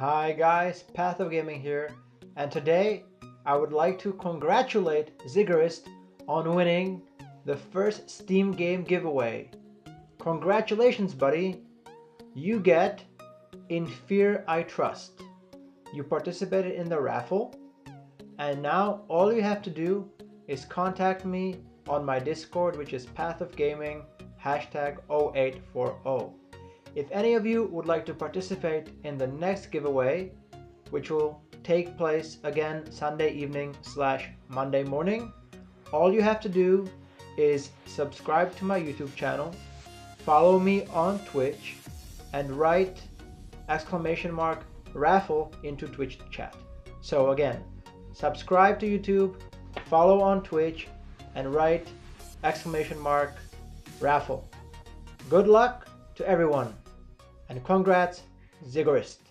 Hi guys, Path of Gaming here, and today I would like to congratulate Ziggurist on winning the first Steam game giveaway. Congratulations buddy, you get In Fear I Trust. You participated in the raffle, and now all you have to do is contact me on my Discord, which is Path of Gaming #0840. If any of you would like to participate in the next giveaway, which will take place again Sunday evening / Monday morning, all you have to do is subscribe to my YouTube channel, follow me on Twitch, and write !raffle into Twitch chat. So again, subscribe to YouTube, follow on Twitch, and write !raffle. Good luck to everyone, and congrats, Ziggurist.